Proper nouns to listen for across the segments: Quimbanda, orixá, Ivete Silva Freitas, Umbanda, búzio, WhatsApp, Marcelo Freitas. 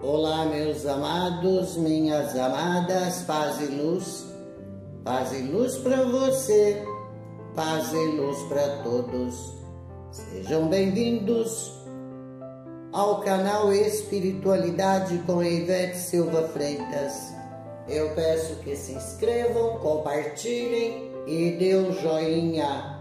Olá, meus amados, minhas amadas, paz e luz para você, paz e luz para todos. Sejam bem-vindos ao canal Espiritualidade com Ivete Silva Freitas. Eu peço que se inscrevam, compartilhem e dê um joinha.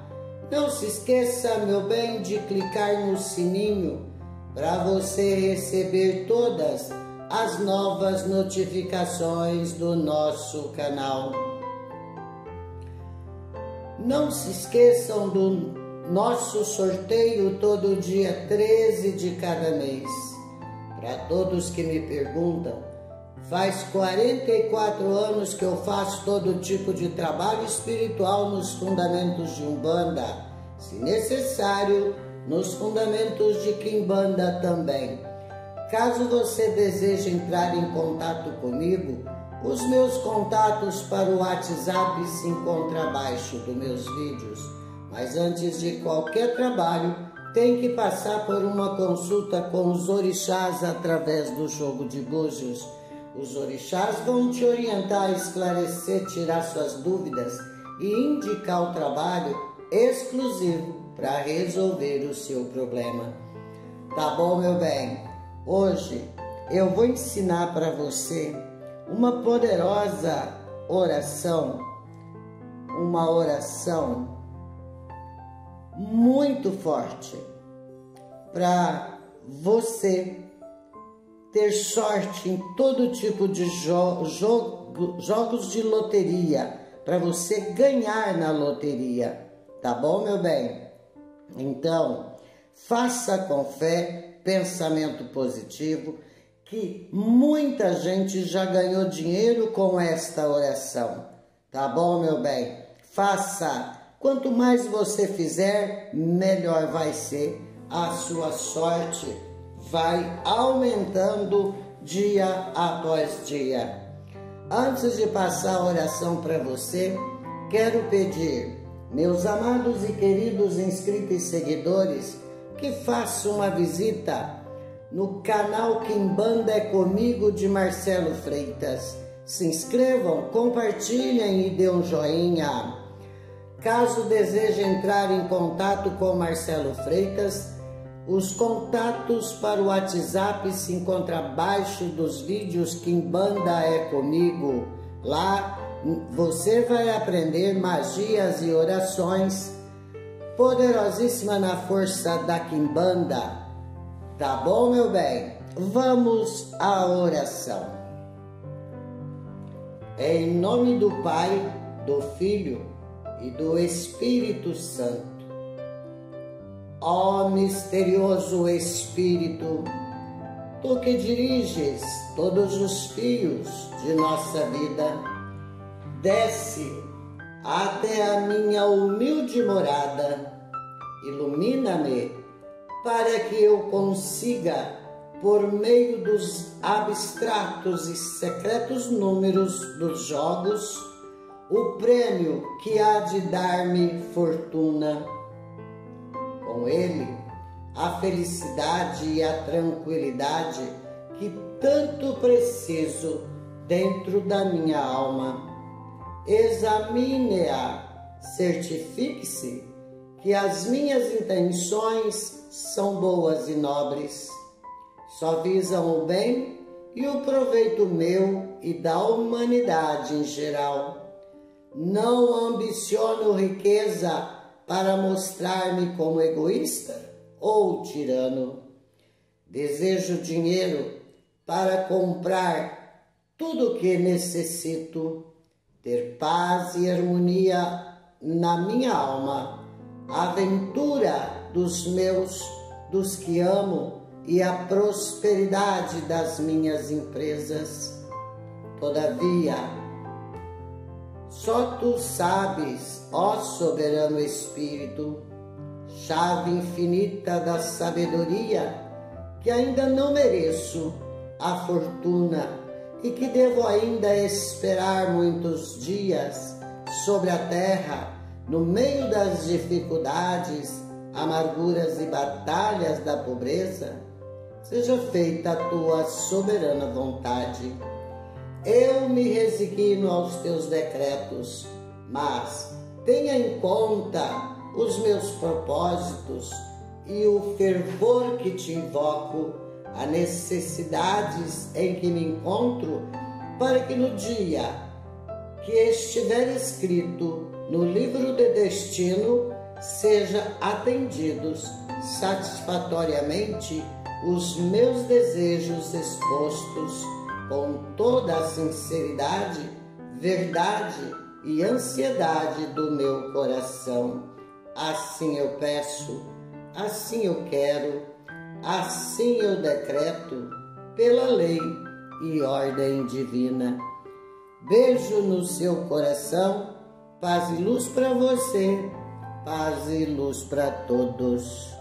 Não se esqueça, meu bem, de clicar no sininho para você receber todas as novas notificações do nosso canal. Não se esqueçam do nosso sorteio todo dia 13 de cada mês. Para todos que me perguntam, faz 44 anos que eu faço todo tipo de trabalho espiritual nos fundamentos de Umbanda, se necessário, nos fundamentos de Quimbanda também. Caso você deseje entrar em contato comigo, os meus contatos para o WhatsApp se encontram abaixo dos meus vídeos. Mas antes de qualquer trabalho, tem que passar por uma consulta com os orixás através do jogo de búzios. Os orixás vão te orientar, esclarecer, tirar suas dúvidas e indicar o trabalho exclusivo para resolver o seu problema. Tá bom, meu bem? Hoje eu vou ensinar para você uma poderosa oração, uma oração muito forte para você ter sorte em todo tipo de jogos de loteria, para você ganhar na loteria. Tá bom, meu bem? Então, faça com fé, pensamento positivo, que muita gente já ganhou dinheiro com esta oração. Tá bom, meu bem? Faça! Quanto mais você fizer, melhor vai ser. A sua sorte vai aumentando dia após dia. Antes de passar a oração para você, quero pedir, meus amados e queridos inscritos e seguidores, que façam uma visita no canal Quimbanda é Comigo, de Marcelo Freitas. Se inscrevam, compartilhem e dê um joinha. Caso deseje entrar em contato com Marcelo Freitas, os contatos para o WhatsApp se encontram abaixo dos vídeos Quimbanda é Comigo. Lá você vai aprender magias e orações poderosíssimas na força da Quimbanda. Tá bom, meu bem? Vamos à oração. Em nome do Pai, do Filho e do Espírito Santo. Ó misterioso Espírito, tu que diriges todos os fios de nossa vida, desce até a minha humilde morada, ilumina-me para que eu consiga, por meio dos abstratos e secretos números dos jogos, o prêmio que há de dar-me fortuna. Com ele, a felicidade e a tranquilidade que tanto preciso dentro da minha alma. Examine-a, certifique-se que as minhas intenções são boas e nobres, só visam o bem e o proveito meu e da humanidade em geral. Não ambiciono riqueza para mostrar-me como egoísta ou tirano. Desejo dinheiro para comprar tudo o que necessito, ter paz e harmonia na minha alma, a aventura dos que amo e a prosperidade das minhas empresas. Todavia, só tu sabes, ó soberano Espírito, chave infinita da sabedoria, que ainda não mereço a fortuna e que devo ainda esperar muitos dias sobre a terra, no meio das dificuldades, amarguras e batalhas da pobreza, seja feita a tua soberana vontade. Eu me resigno aos teus decretos, mas tenha em conta os meus propósitos e o fervor que te invoco, as necessidades em que me encontro, para que no dia que estiver escrito no livro de destino, seja atendidos satisfatoriamente os meus desejos expostos com toda a sinceridade, verdade e ansiedade do meu coração. Assim eu peço, assim eu quero, assim eu decreto, pela lei e ordem divina. Beijo no seu coração, paz e luz para você, paz e luz para todos.